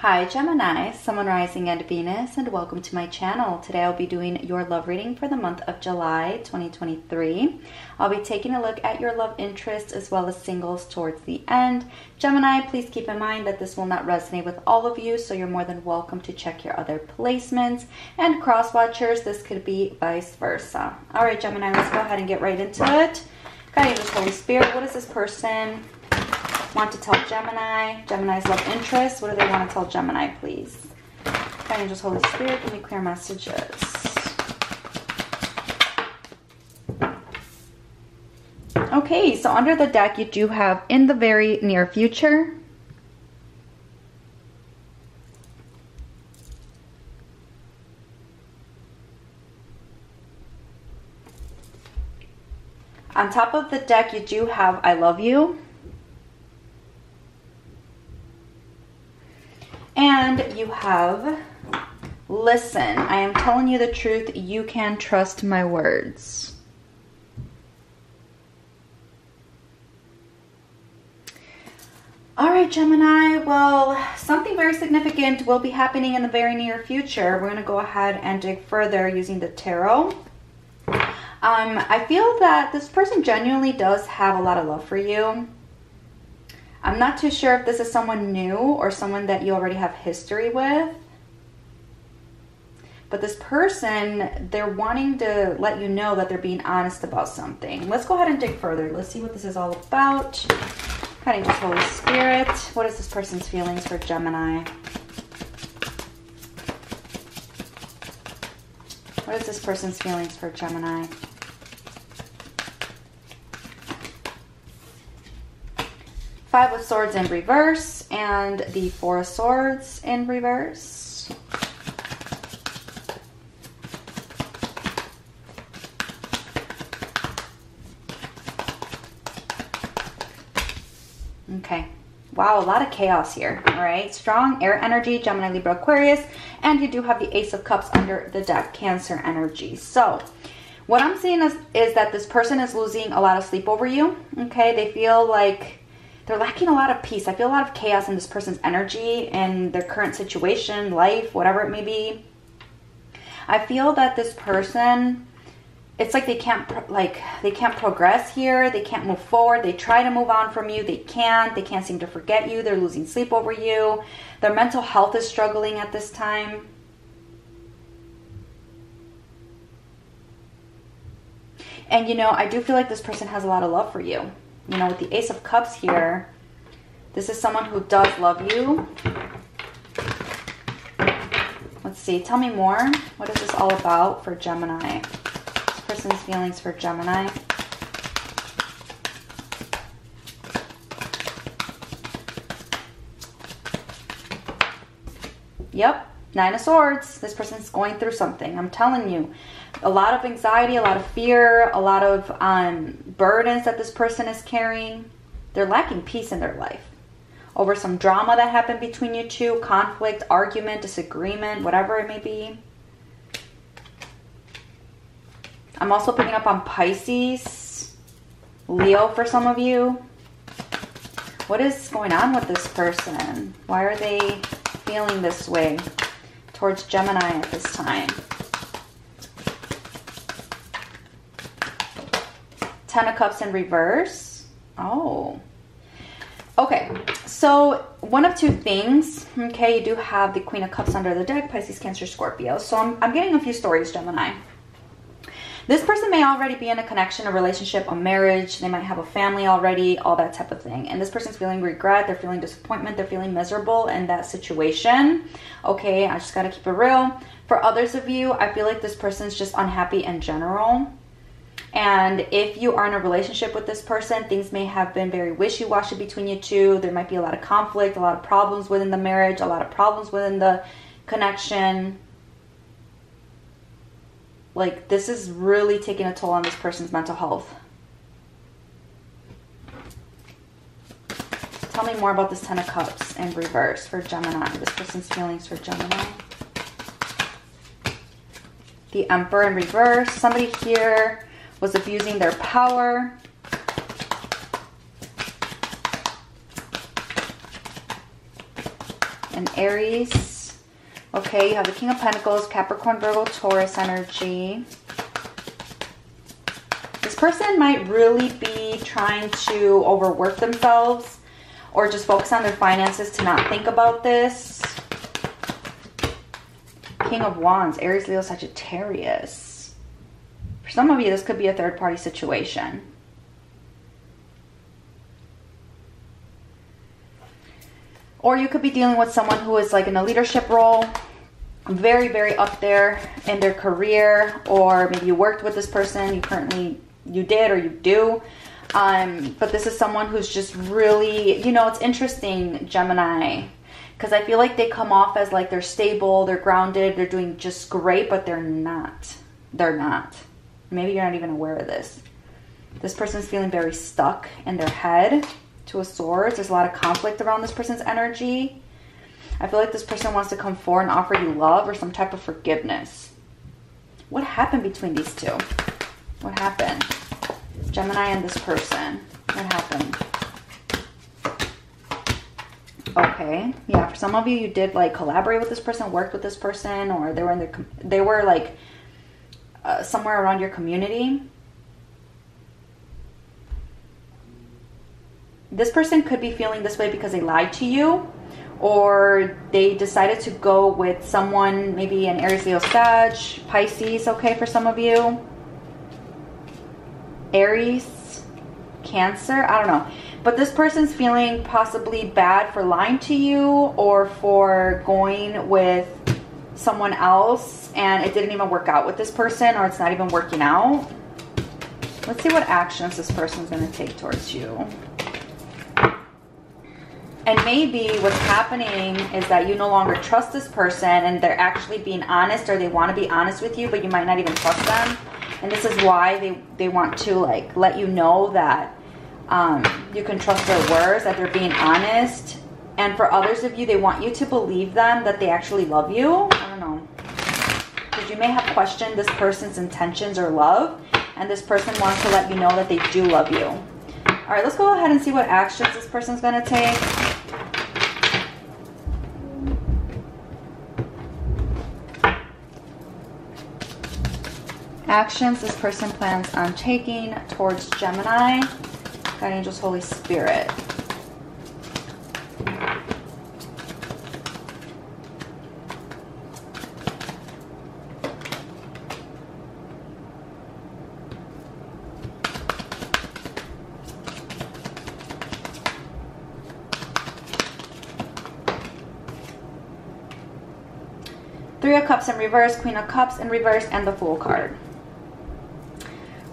Hi Gemini, Sun, Moon, Rising, and Venus, and welcome to my channel. Today I'll be doing your love reading for the month of July 2023. I'll be taking a look at your love interests as well as singles towards the end. Gemini, please keep in mind that this will not resonate with all of you, so you're more than welcome to check your other placements. And cross watchers, this could be vice versa. All right, Gemini, let's go ahead and get right into it. Guidance, Holy Spirit, what is this person want to tell Gemini? Gemini's love interest, what do they want to tell Gemini, please? Kind angels, Holy Spirit, give me clear messages. Okay, so under the deck you do have in the very near future. On top of the deck you do have I love you. And you have, listen, I am telling you the truth, you can trust my words. All right, Gemini, well, something very significant will be happening in the very near future. We're going to go ahead and dig further using the tarot. I feel that this person genuinely does have a lot of love for you. I'm not too sure if this is someone new or someone that you already have history with. But this person, they're wanting to let you know that they're being honest about something. Let's go ahead and dig further. Let's see what this is all about. Kind of Holy Spirit. What is this person's feelings for Gemini? What is this person's feelings for Gemini? Five of Swords in reverse and the Four of Swords in reverse. Okay. Wow, a lot of chaos here. All right. Strong air energy, Gemini, Libra, Aquarius. And you do have the Ace of Cups under the deck, Cancer energy. So what I'm seeing is that this person is losing a lot of sleep over you. Okay. They feel like they're lacking a lot of peace. I feel a lot of chaos in this person's energy and their current situation, life, whatever it may be. I feel that this person, it's like they can't progress here. They can't move forward. They try to move on from you. They can't seem to forget you. They're losing sleep over you. Their mental health is struggling at this time. And you know, I do feel like this person has a lot of love for you. You know, with the Ace of Cups here, this is someone who does love you. Let's see. Tell me more. What is this all about for Gemini? This person's feelings for Gemini. Yep. Nine of Swords. This person's going through something. I'm telling you. A lot of anxiety, a lot of fear, a lot of burdens that this person is carrying. They're lacking peace in their life over some drama that happened between you two, conflict, argument, disagreement, whatever it may be. I'm also picking up on Pisces, Leo for some of you. What is going on with this person? Why are they feeling this way towards Gemini at this time? Ten of Cups in reverse. Oh, okay. So one of two things. Okay, you do have the Queen of Cups under the deck, Pisces, Cancer, Scorpio. So I'm getting a few stories, Gemini. This person may already be in a connection, a relationship, a marriage. They might have a family already, all that type of thing. And this person's feeling regret. They're feeling disappointment. They're feeling miserable in that situation. Okay, I just got to keep it real. For others of you, I feel like this person's just unhappy in general. And if you are in a relationship with this person, things may have been very wishy-washy between you two. There might be a lot of conflict, a lot of problems within the marriage, a lot of problems within the connection. Like, this is really taking a toll on this person's mental health. Tell me more about this Ten of Cups in reverse for Gemini. This person's feelings for Gemini. The Emperor in reverse. Somebody here was abusing their power. and Aries. Okay, you have the King of Pentacles, Capricorn, Virgo, Taurus energy. This person might really be trying to overwork themselves or just focus on their finances to not think about this. King of Wands, Aries, Leo, Sagittarius. For some of you, this could be a third-party situation. Or you could be dealing with someone who is like in a leadership role, very, very up there in their career, or maybe you worked with this person, you did or you do. But this is someone who's just really, you know, it's interesting, Gemini, because I feel like they come off as like they're stable, they're grounded, they're doing just great, but they're not. They're not. Maybe you're not even aware of this. This person's feeling very stuck in their head. Two of Swords. There's a lot of conflict around this person's energy. I feel like this person wants to come forward and offer you love or some type of forgiveness. What happened between these two? What happened? Gemini and this person. What happened? Okay. Yeah, for some of you, you did like collaborate with this person, worked with this person, or they were in their, they were like somewhere around your community. This person could be feeling this way because they lied to you, or they decided to go with someone, maybe an Aries, Leo, Sag, Pisces, okay, for some of you. Aries, Cancer, I don't know. But this person's feeling possibly bad for lying to you or for going with someone else and it didn't even work out with this person, or it's not even working out. Let's see what actions this person's going to take towards you. And maybe what's happening is that you no longer trust this person and they're actually being honest, or they want to be honest with you, but you might not even trust them. And this is why they want to like let you know that you can trust their words, that they're being honest. And for others of you, they want you to believe them that they actually love you. I don't know. Because you may have questioned this person's intentions or love, and this person wants to let you know that they do love you. All right, let's go ahead and see what actions this person's going to take. Actions this person plans on taking towards Gemini. God, Angels, Holy Spirit. Three of Cups in reverse, Queen of Cups in reverse, and the Fool card.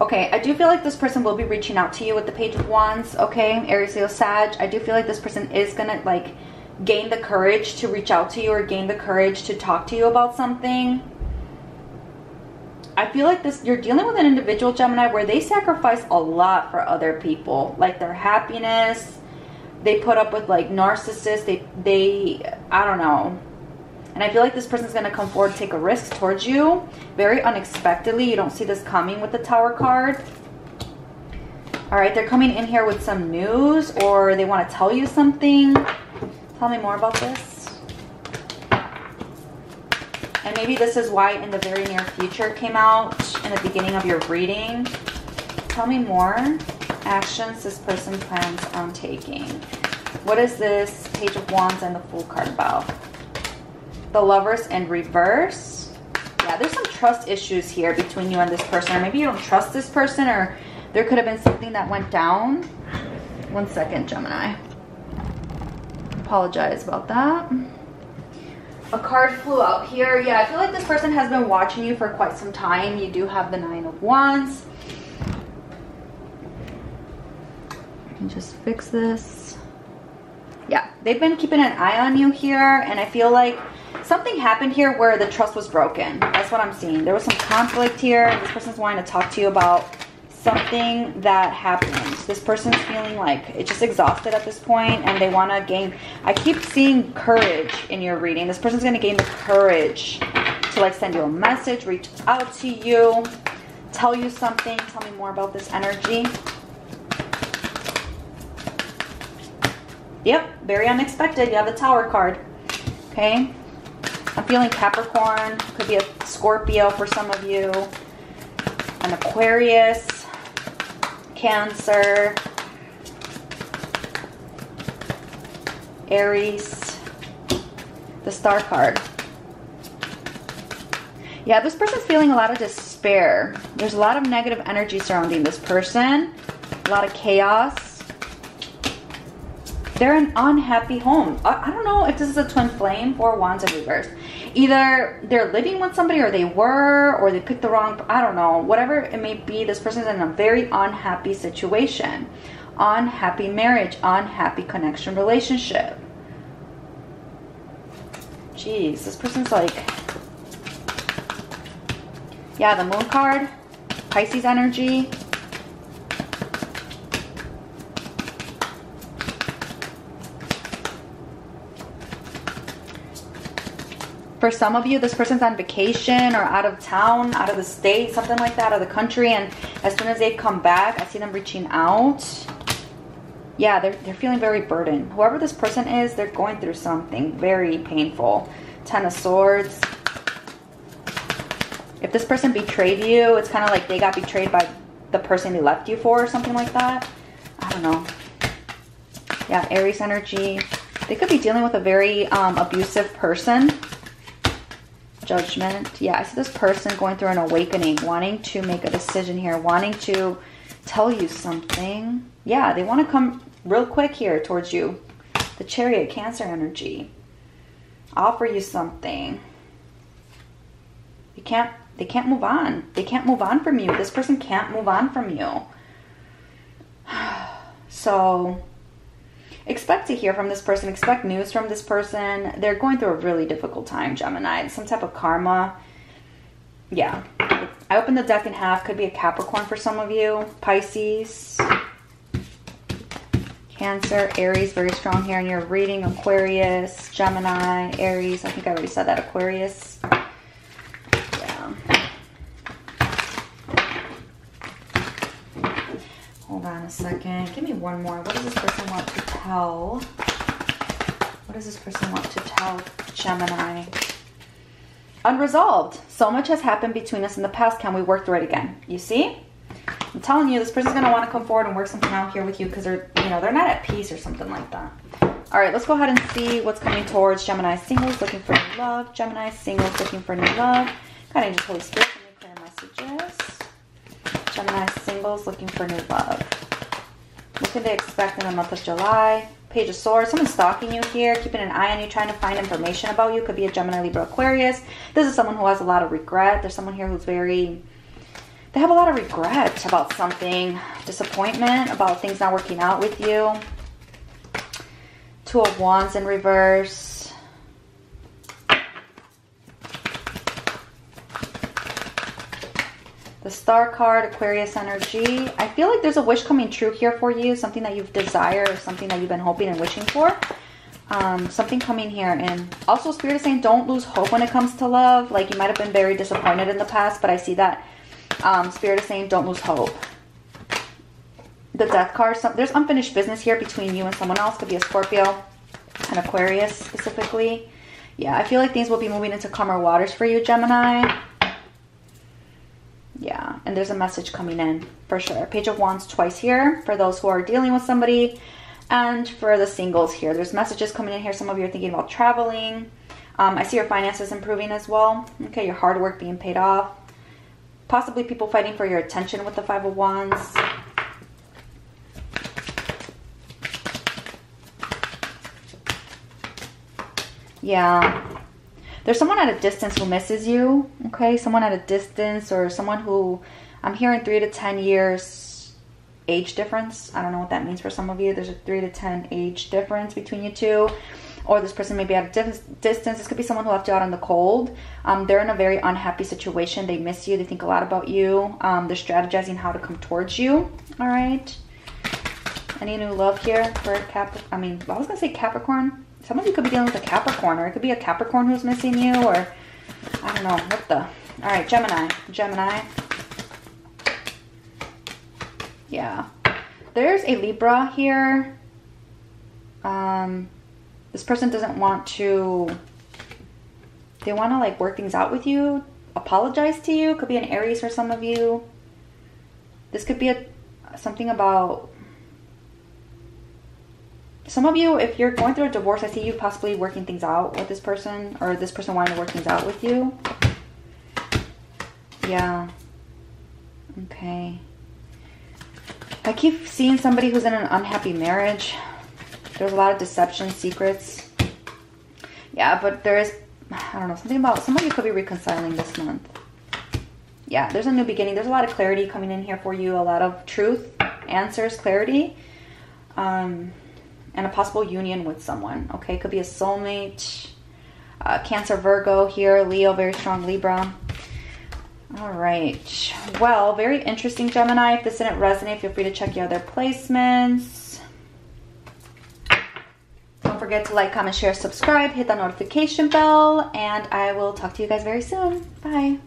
Okay, I do feel like this person will be reaching out to you with the Page of Wands, okay? Aries, Leo, Sag. I do feel like this person is going to, like, gain the courage to reach out to you or gain the courage to talk to you about something. I feel like you're dealing with an individual, Gemini, where they sacrifice a lot for other people. Like, their happiness. They put up with, like, narcissists. They I don't know. And I feel like this person's going to come forward, take a risk towards you. Very unexpectedly. You don't see this coming with the Tower card. All right, they're coming in here with some news, or they want to tell you something. Tell me more about this. And maybe this is why In the Very Near Future came out in the beginning of your reading. Tell me more actions this person plans on taking. What is this Page of Wands and the Fool card about? The Lovers in reverse. Yeah, there's some trust issues here between you and this person, or maybe you don't trust this person, or there could have been something that went down. One second, Gemini. Apologize about that. A card flew out here. Yeah, I feel like this person has been watching you for quite some time. You do have the Nine of Wands. I can just fix this. Yeah, they've been keeping an eye on you here, and I feel like something happened here where the trust was broken. That's what I'm seeing. There was some conflict here. This person's wanting to talk to you about something that happened. This person's feeling like it's just exhausted at this point, and they want to gain... I keep seeing courage in your reading. This person's going to gain the courage to like send you a message, reach out to you, tell you something. Tell me more about this energy. Yep, very unexpected. You have the Tower card. okay? I'm feeling Capricorn, could be a Scorpio for some of you, an Aquarius, Cancer, Aries, the Star card. Yeah, this person's feeling a lot of despair. There's a lot of negative energy surrounding this person, a lot of chaos. They're an unhappy home. I don't know if this is a twin flame or wands in reverse. Either they're living with somebody, or they were, or they picked the wrong, I don't know, whatever it may be, this person's in a very unhappy situation. Unhappy marriage, unhappy connection, relationship. Jeez, this person's like... Yeah, the moon card, Pisces energy. For some of you, this person's on vacation or out of town, out of the state, something like that, out of the country. And as soon as they come back, I see them reaching out. Yeah, they're feeling very burdened. Whoever this person is, they're going through something very painful. Ten of Swords. If this person betrayed you, it's kind of like they got betrayed by the person they left you for or something like that. I don't know. Yeah, Aries energy. They could be dealing with a very abusive person. Judgment. Yeah, I see this person going through an awakening, wanting to make a decision here, wanting to tell you something. Yeah, they want to come real quick here towards you. The Chariot, Cancer energy. Offer you something. You can't... They can't move on. They can't move on from you. This person can't move on from you. So expect to hear from this person. Expect news from this person. They're going through a really difficult time, Gemini. Some type of karma. Yeah. I opened the deck in half. Could be a Capricorn for some of you. Pisces. Cancer. Aries. Very strong here in your reading. Aquarius. Gemini. Aries. I think I already said that. Aquarius. Hold on a second. Give me one more. What does this person want to tell? What does this person want to tell Gemini? Unresolved. So much has happened between us in the past. Can we work through it again? You see? I'm telling you, this person's going to want to come forward and work something out here with you because they're, you know, they're not at peace or something like that. All right, let's go ahead and see what's coming towards Gemini singles looking for new love. Gemini singles looking for new love. God, I just Holy Spirit, let me clear messages. Gemini singles looking for new love. What can they expect in the month of July? Page of Swords. Someone's stalking you here, keeping an eye on you, trying to find information about you. Could be a Gemini, Libra, Aquarius. This is someone who has a lot of regret. There's someone here who's very... They have a lot of regret about something. Disappointment about things not working out with you. Two of Wands in reverse. The Star card, Aquarius energy. I feel like there's a wish coming true here for you. Something that you've desired or something that you've been hoping and wishing for. Something coming here. And also Spirit is saying don't lose hope when it comes to love. Like you might have been very disappointed in the past. But I see that Spirit is saying don't lose hope. The Death card. There's unfinished business here between you and someone else. Could be a Scorpio and Aquarius specifically. Yeah, I feel like things will be moving into calmer waters for you, Gemini. Yeah, and there's a message coming in for sure. Page of Wands twice here for those who are dealing with somebody, and for the singles here, there's messages coming in here. Some of you are thinking about traveling. I see your finances improving as well. Okay, your hard work being paid off. Possibly people fighting for your attention with the Five of Wands. Yeah. There's someone at a distance who misses you, okay? Someone at a distance, or someone who, I'm hearing 3 to 10 years age difference. I don't know what that means for some of you. There's a 3 to 10 age difference between you two. Or this person may be at a distance. This could be someone who left you out in the cold. They're in a very unhappy situation. They miss you. They think a lot about you. They're strategizing how to come towards you, all right? Any new love here for Capricorn? I mean, I was going to say Capricorn. Some of you could be dealing with a Capricorn, or it could be a Capricorn who's missing you, or I don't know, what the... All right, Gemini. Gemini. Yeah. There's a Libra here. This person doesn't want to They want to like work things out with you, apologize to you. Could be an Aries for some of you. This could be something about some of you. If you're going through a divorce, I see you possibly working things out with this person, or this person wanting to work things out with you. Yeah. Okay. I keep seeing somebody who's in an unhappy marriage. There's a lot of deception, secrets. Yeah, but there is, I don't know, something about some of you could be reconciling this month. Yeah, there's a new beginning. There's a lot of clarity coming in here for you. A lot of truth, answers, clarity. And a possible union with someone. Okay, could be a soulmate. Cancer, Virgo here. Leo, very strong Libra. All right. Well, very interesting, Gemini. If this didn't resonate, feel free to check your other placements. Don't forget to like, comment, share, subscribe, hit that notification bell, and I will talk to you guys very soon. Bye.